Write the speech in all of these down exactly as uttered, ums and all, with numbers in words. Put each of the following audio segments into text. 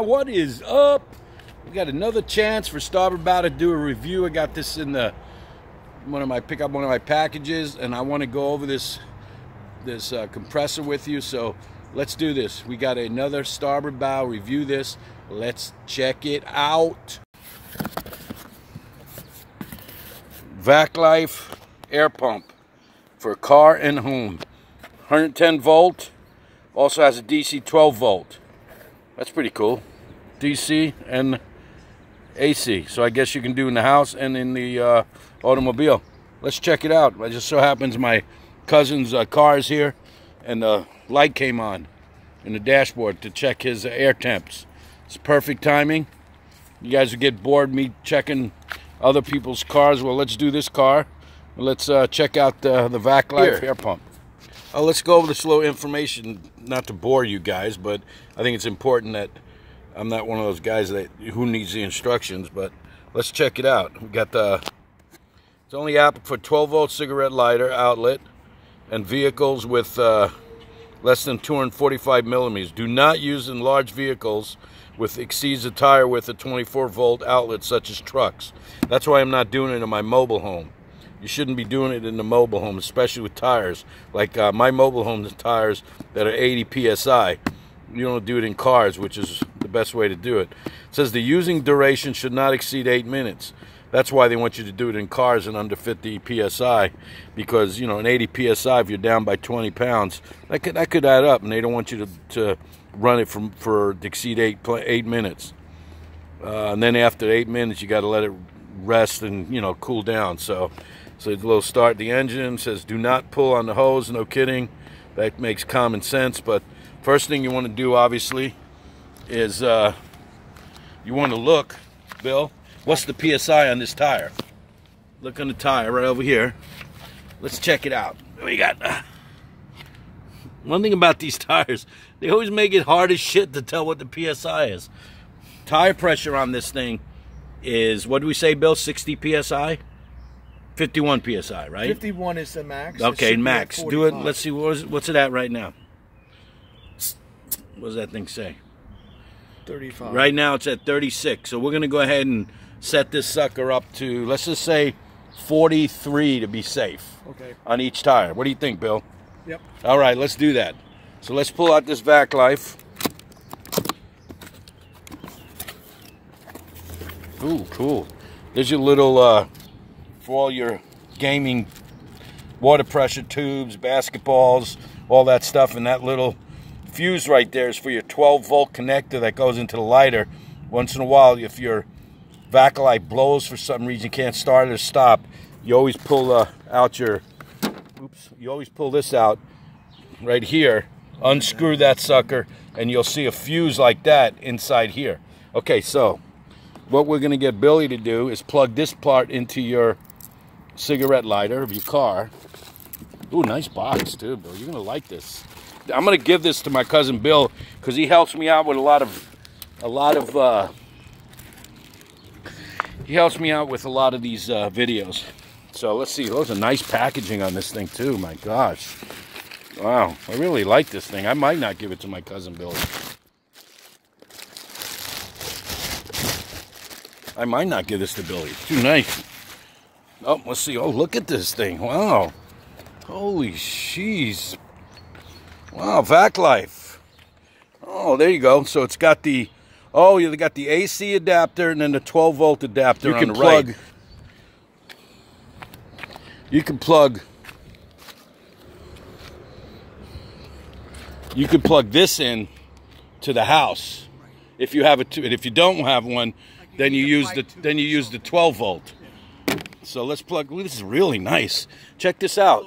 What is up? We got another chance for Starboard Bow to do a review. I got this in the one of my pick up one of my packages, and I want to go over this this uh, compressor with you. So let's do this. We got another Starboard Bow review. This let's check it out. VacLife air pump for car and home. one hundred ten volt. Also has a D C twelve volt. That's pretty cool. D C and A C, so I guess you can do in the house and in the uh, automobile. Let's check it out. It just so happens my cousin's uh, car is here, and the light came on in the dashboard to check his uh, air temps. It's perfect timing. You guys will get bored me checking other people's cars. Well, let's do this car. Let's uh, check out uh, the VacLife air pump. Uh, let's go over this little information, not to bore you guys, but I think it's important that I'm not one of those guys that who needs the instructions, but let's check it out. We got the, it's only apt for twelve volt cigarette lighter outlet and vehicles with uh, less than two hundred forty-five millimeters. Do not use in large vehicles with exceeds the tire width of twenty-four volt outlets such as trucks. That's why I'm not doing it in my mobile home. You shouldn't be doing it in the mobile home, especially with tires. Like uh, my mobile home's tires that are eighty P S I. You don't do it in cars, which is the best way to do it. It says the using duration should not exceed eight minutes. That's why they want you to do it in cars and under fifty P S I, because you know an eighty P S I, if you're down by twenty pounds, that could that could add up, and they don't want you to, to run it from for to exceed eight eight minutes. Uh, and then after eight minutes, you got to let it rest and you know cool down. So, so it's a little start the engine. It says do not pull on the hose. No kidding, that makes common sense, but. First thing you want to do, obviously, is uh, you want to look, Bill, what's the P S I on this tire? Look on the tire right over here. Let's check it out. We got... Uh, one thing about these tires, they always make it hard as shit to tell what the P S I is. Tire pressure on this thing is, what do we say, Bill, sixty P S I? fifty-one P S I, right? fifty-one is the max. Okay, max. Do it. Let's see, what is, what's it at right now? What does that thing say? thirty-five. Right now it's at thirty-six. So we're going to go ahead and set this sucker up to, let's just say, forty-three to be safe. Okay. On each tire. What do you think, Bill? Yep. All right, let's do that. So let's pull out this VacLife. Ooh, cool. There's your little, uh, for all your gaming water pressure tubes, basketballs, all that stuff, and that little... fuse right there is for your twelve volt connector that goes into the lighter. Once in a while, if your VacLife blows for some reason, you can't start or stop, you always pull uh, out your oops you always pull this out right here, unscrew that sucker, and you'll see a fuse like that inside here. Okay, so what we're going to get Billy to do is plug this part into your cigarette lighter of your car. Ooh, nice box too, Bill. You're going to like this. I'm gonna give this to my cousin Bill because he helps me out with a lot of, a lot of. Uh, he helps me out with a lot of these uh, videos. So let's see. Those are nice packaging on this thing too. My gosh, wow! I really like this thing. I might not give it to my cousin Bill. I might not give this to Billy. It's too nice. Oh, let's see. Oh, look at this thing! Wow! Holy jeez! Wow, VacLife. Oh, there you go. So it's got the, oh, you got the A C adapter and then the twelve volt adapter. You on can the plug. Right. You can plug. You can plug this in to the house if you have it. If you don't have one, then you use the then you use the twelve volt. So let's plug. This is really nice. Check this out.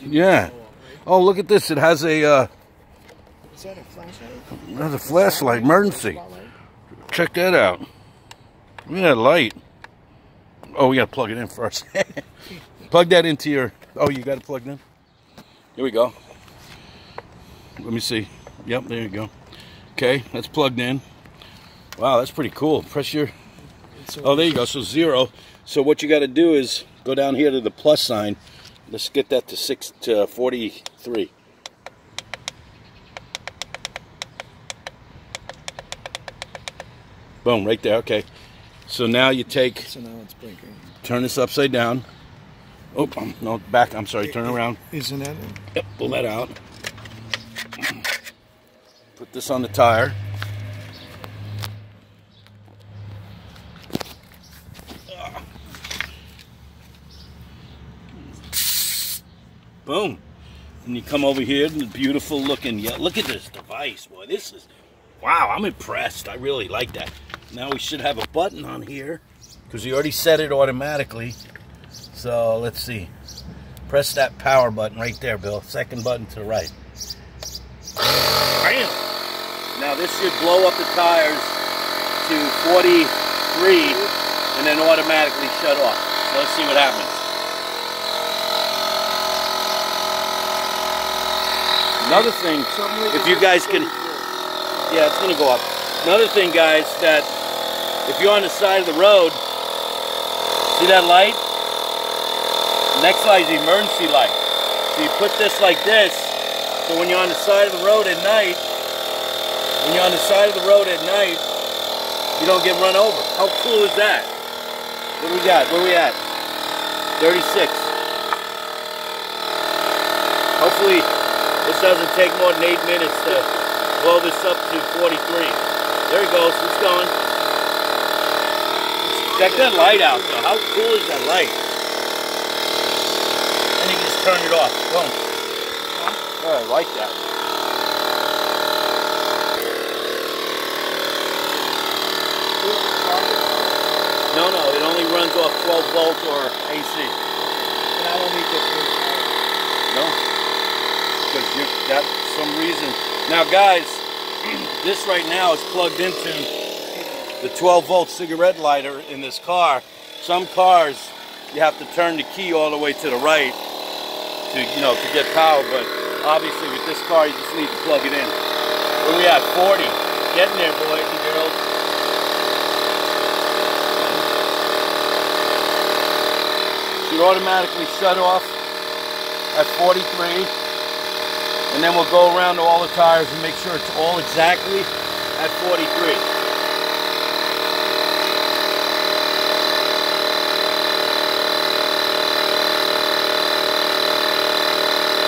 Yeah. Oh, look at this. It has a, uh, is that a flashlight? It has a flashlight, emergency. Check that out. Look at that light. Oh, we got to plug it in first. Plug that into your, oh, you got to plug it in? Here we go. Let me see. Yep, there you go. Okay, that's plugged in. Wow, that's pretty cool. Press your... Oh, there you go. So zero. So what you got to do is go down here to the plus sign. Let's get that to six to forty-three. Boom, right there. Okay. So now you take... So now it's blinking. Turn this upside down. Oh, no, back. I'm sorry. Turn around. Isn't that it? Yep, pull that out. Put this on the tire. Boom. And you come over here and the beautiful looking... Yeah, look at this device, boy. This is... Wow, I'm impressed. I really like that. Now we should have a button on here because you already set it automatically. So let's see. Press that power button right there, Bill. Second button to the right. Bam! Now this should blow up the tires to forty-three and then automatically shut off. So let's see what happens. Another thing, if you guys can... Yeah, it's going to go up. Another thing, guys, that if you're on the side of the road, see that light? The next light is the emergency light. So you put this like this, so when you're on the side of the road at night, when you're on the side of the road at night, you don't get run over. How cool is that? What do we got? Where are we at? thirty-six. Hopefully, this doesn't take more than eight minutes to... blow this up to forty-three. There he goes. It's going. Check that light out, though. How cool is that light? And you can just turn it off. Boom. Huh? Oh, I like that. No, no. It only runs off twelve volt or A C. And I don't need to... No. Because you got some reason... Now guys, this right now is plugged into the twelve volt cigarette lighter in this car. Some cars, you have to turn the key all the way to the right to, you know, to get power, but obviously with this car, you just need to plug it in. Where we at? forty. Getting there, boys and girls. Should automatically shut off at forty-three. And then we'll go around to all the tires and make sure it's all exactly at forty-three.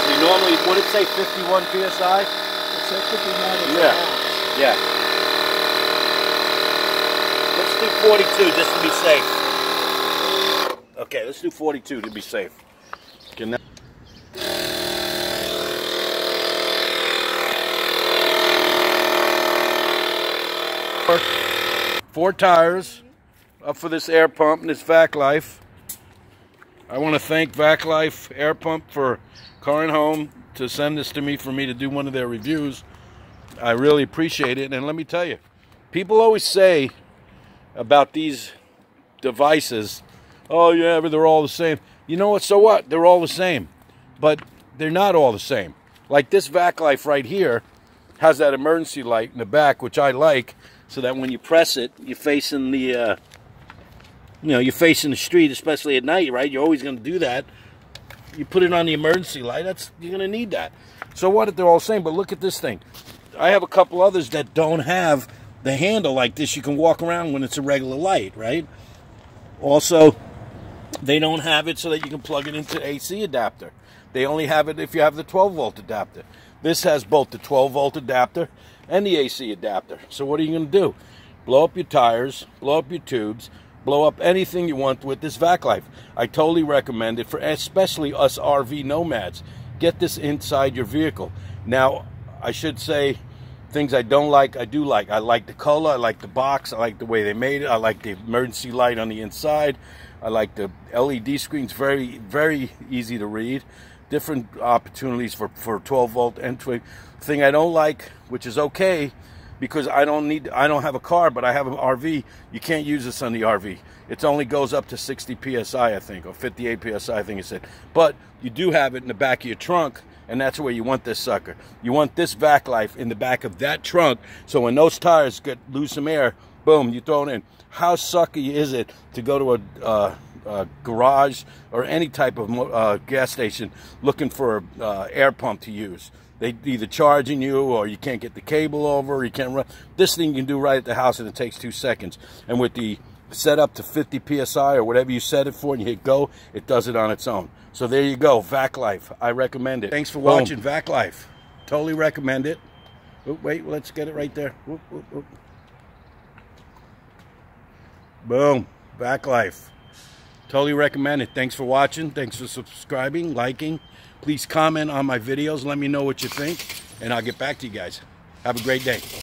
So you normally, would it say fifty-one P S I? It said fifty-nine. Yeah, yeah. Let's do forty-two just to be safe. Okay, let's do forty-two to be safe. Okay, now four tires up for this air pump and this VacLife. I want to thank VacLife Air Pump for Car and Home to send this to me for me to do one of their reviews. I really appreciate it. And let me tell you, people always say about these devices, oh yeah, but they're all the same. You know what? So what? They're all the same. But they're not all the same. Like this VacLife right here has that emergency light in the back, which I like. So that when you press it, you're facing the, uh, you know, you're facing the street, especially at night, right? You're always going to do that. You put it on the emergency light, that's, you're going to need that. So what if they're all the same? But look at this thing. I have a couple others that don't have the handle like this. You can walk around when it's a regular light, right? Also, they don't have it so that you can plug it into A C adapter. They only have it if you have the twelve volt adapter. This has both the twelve volt adapter and the A C adapter. So what are you going to do? Blow up your tires, blow up your tubes, blow up anything you want with this VacLife. I totally recommend it for especially us R V nomads. Get this inside your vehicle. Now, I should say things I don't like, I do like. I like the color, I like the box, I like the way they made it, I like the emergency light on the inside, I like the L E D screens, very, very easy to read. Different opportunities for, for twelve volt and twig. Thing I don't like, which is okay, because I don't need, I don't have a car, but I have an R V. You can't use this on the R V. It only goes up to sixty P S I, I think, or fifty-eight P S I, I think it said. But you do have it in the back of your trunk, and that's where you want this sucker. You want this VacLife in the back of that trunk, so when those tires get lose some air, boom, you throw it in. How sucky is it to go to a, uh, a garage or any type of uh, gas station looking for an uh, air pump to use? They either charging you, or you can't get the cable over, or you can't run. This thing you can do right at the house, and it takes two seconds. And with the set up to fifty P S I or whatever you set it for, and you hit go, it does it on its own. So there you go, VacLife. I recommend it. Thanks for watching VacLife. Totally recommend it. Oop, wait, let's get it right there. Oop, oop, oop. Boom, VacLife. Totally recommend it. Thanks for watching. Thanks for subscribing, liking. Please comment on my videos. Let me know what you think, and I'll get back to you guys. Have a great day.